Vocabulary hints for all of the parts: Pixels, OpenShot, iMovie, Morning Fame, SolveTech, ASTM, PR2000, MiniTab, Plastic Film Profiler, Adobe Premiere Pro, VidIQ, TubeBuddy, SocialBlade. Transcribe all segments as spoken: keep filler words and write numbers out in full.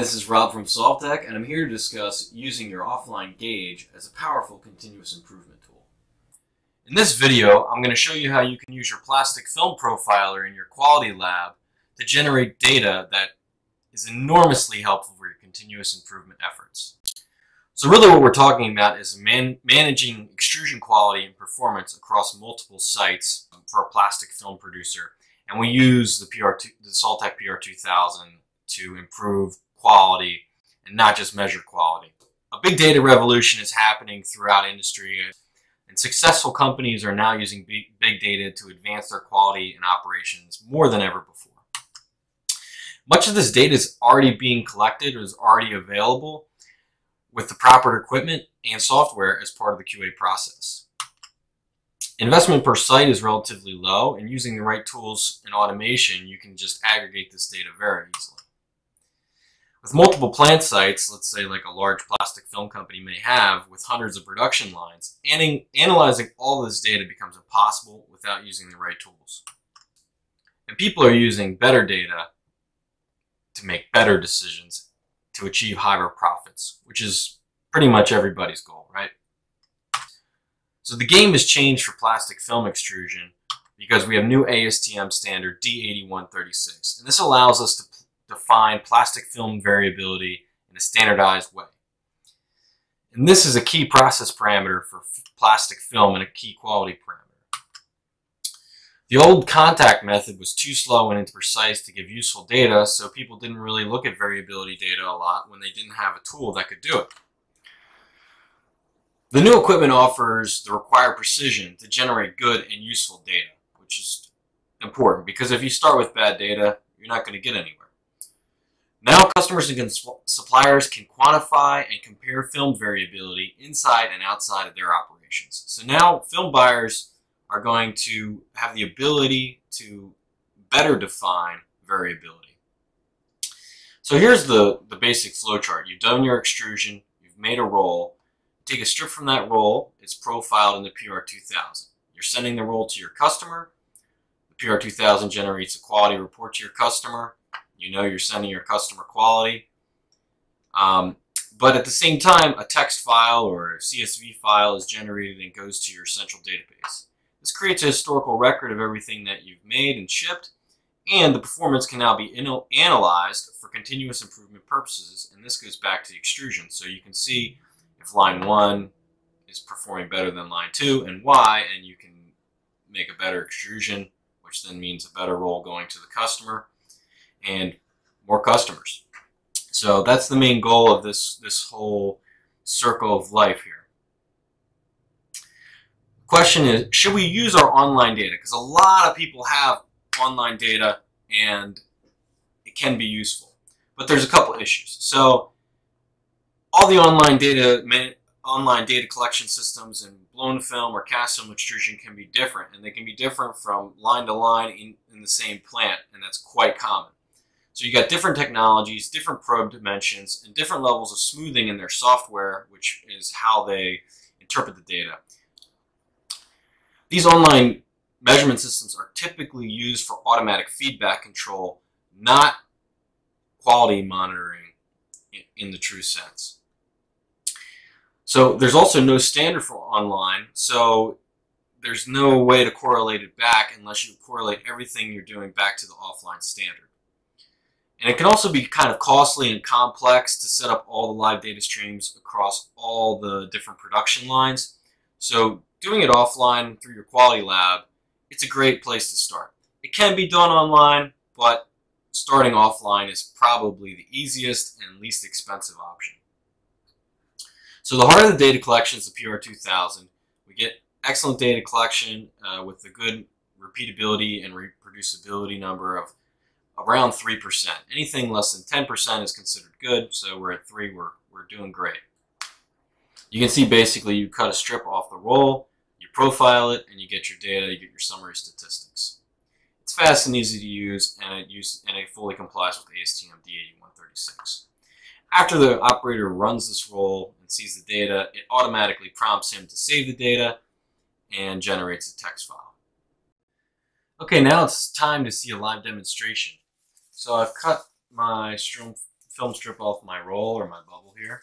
this is Rob from SolveTech, and I'm here to discuss using your offline gauge as a powerful continuous improvement tool. In this video, I'm going to show you how you can use your plastic film profiler in your quality lab to generate data that is enormously helpful for your continuous improvement efforts. So really what we're talking about is man managing extrusion quality and performance across multiple sites for a plastic film producer. And we use the, P R two, the SolveTech P R two thousand to improve quality and not just measure quality. A big data revolution is happening throughout industry, and successful companies are now using big data to advance their quality and operations more than ever before. Much of this data is already being collected or is already available with the proper equipment and software as part of the Q A process. Investment per site is relatively low, and using the right tools and automation, you can just aggregate this data very easily. With multiple plant sites, let's say like a large plastic film company may have, with hundreds of production lines, and analyzing all this data becomes impossible without using the right tools. And people are using better data to make better decisions to achieve higher profits, which is pretty much everybody's goal, right? So the game has changed for plastic film extrusion because we have new A S T M standard D eighty-one thirty-six, and this allows us to define plastic film variability in a standardized way. And this is a key process parameter for plastic film and a key quality parameter. The old contact method was too slow and imprecise to give useful data, so people didn't really look at variability data a lot when they didn't have a tool that could do it. The new equipment offers the required precision to generate good and useful data, which is important because if you start with bad data, you're not going to get anywhere. Now customers and suppliers can quantify and compare film variability inside and outside of their operations. So now film buyers are going to have the ability to better define variability. So here's the, the basic flow chart. You've done your extrusion, you've made a roll. You take a strip from that roll, it's profiled in the P R two thousand. You're sending the roll to your customer. The P R two thousand generates a quality report to your customer. You know you're sending your customer quality. Um, but at the same time, a text file or a C S V file is generated and goes to your central database. This creates a historical record of everything that you've made and shipped, and the performance can now be analyzed for continuous improvement purposes, and this goes back to the extrusion. So you can see if line one is performing better than line two and why, and you can make a better extrusion, which then means a better roll going to the customer and more customers. So that's the main goal of this, this whole circle of life here. Question is, should we use our online data? Because a lot of people have online data and it can be useful, but there's a couple issues. So all the online data, online data collection systems in blown film or cast film extrusion can be different, and they can be different from line to line in, in the same plant, and that's quite common. So you got different technologies, different probe dimensions, and different levels of smoothing in their software, which is how they interpret the data. These online measurement systems are typically used for automatic feedback control, not quality monitoring in the true sense. So there's also no standard for online, so there's no way to correlate it back unless you correlate everything you're doing back to the offline standard. And it can also be kind of costly and complex to set up all the live data streams across all the different production lines. So doing it offline through your quality lab, it's a great place to start. It can be done online, but starting offline is probably the easiest and least expensive option. So the heart of the data collection is the P R two thousand. We get excellent data collection uh, with a good repeatability and reproducibility number of around three percent. Anything less than ten percent is considered good, so we're at three, we're, we're doing great. You can see basically you cut a strip off the roll, you profile it, and you get your data, you get your summary statistics. It's fast and easy to use, and it, use, and it fully complies with A S T M D eighty-one thirty-six. After the operator runs this roll and sees the data, it automatically prompts him to save the data and generates a text file. Okay, now it's time to see a live demonstration. So I've cut my film film strip off my roll or my bubble here.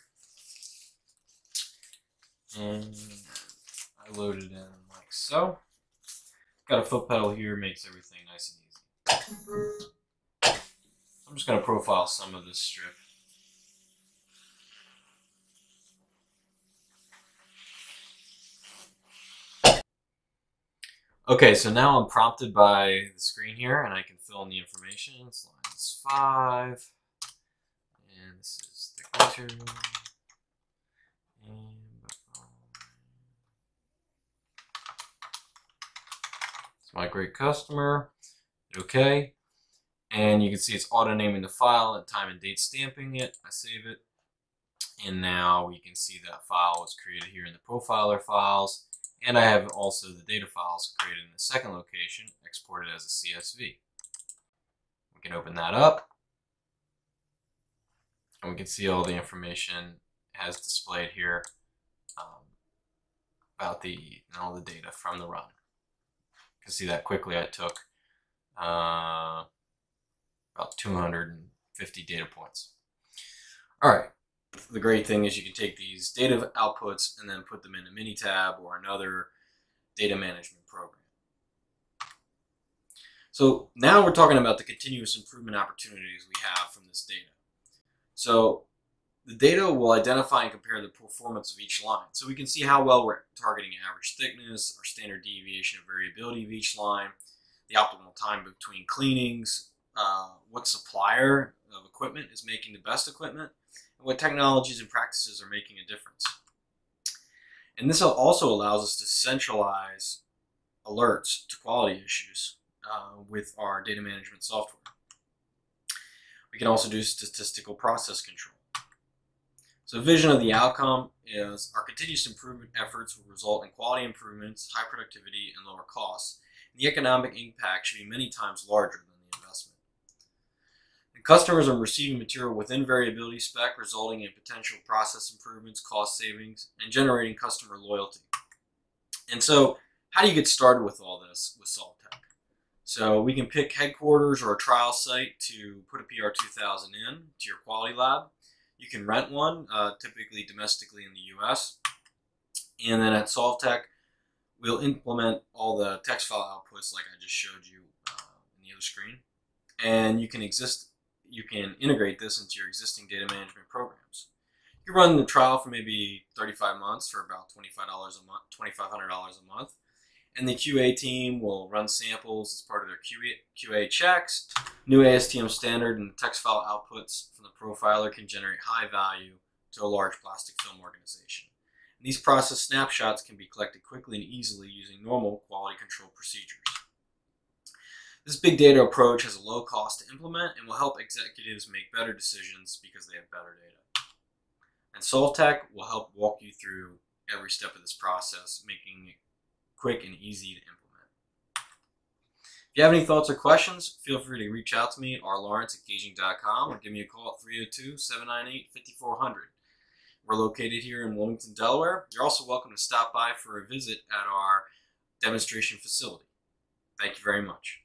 And I load it in like so. Got a foot pedal here, makes everything nice and easy. I'm just going to profile some of this strip. Okay, so now I'm prompted by the screen here, and I can fill in the information. It's lines five, and this is thickness two, and it's my great customer. Okay, and you can see it's auto naming the file and time and date stamping it. I save it, and now you can see that file was created here in the profiler files. And I have also the data files created in the second location, exported as a C S V. We can open that up. And we can see all the information as displayed here um, about the and all the data from the run. You can see that quickly I took uh, about two hundred fifty data points. All right. The great thing is you can take these data outputs and then put them in a MiniTab or another data management program. So now we're talking about the continuous improvement opportunities we have from this data. So the data will identify and compare the performance of each line. So we can see how well we're targeting average thickness, or standard deviation and variability of each line, the optimal time between cleanings, uh, what supplier of equipment is making the best equipment, and what technologies and practices are making a difference. And this also allows us to centralize alerts to quality issues uh, with our data management software. We can also do statistical process control. So vision of the outcome is our continuous improvement efforts will result in quality improvements, high productivity, and lower costs. And the economic impact should be many times larger than the investment. Customers are receiving material within variability spec, resulting in potential process improvements, cost savings, and generating customer loyalty. And so how do you get started with all this with SolveTech? So we can pick headquarters or a trial site to put a P R two thousand in to your quality lab. You can rent one, uh, typically domestically in the U S. And then at SolveTech, we'll implement all the text file outputs like I just showed you uh, in the other screen. And you can exist. You can integrate this into your existing data management programs. You run the trial for maybe thirty-five months for about twenty-five dollars a month, twenty-five hundred dollars a month. And the Q A team will run samples as part of their Q A, Q A checks. New A S T M standard and text file outputs from the profiler can generate high value to a large plastic film organization. And these process snapshots can be collected quickly and easily using normal quality control procedures. This big data approach has a low cost to implement and will help executives make better decisions because they have better data. And SolveTech will help walk you through every step of this process, making it quick and easy to implement. If you have any thoughts or questions, feel free to reach out to me, r lawrence at gauging dot com, or give me a call at three oh two, seven nine eight, five four zero zero. We're located here in Wilmington, Delaware. You're also welcome to stop by for a visit at our demonstration facility. Thank you very much.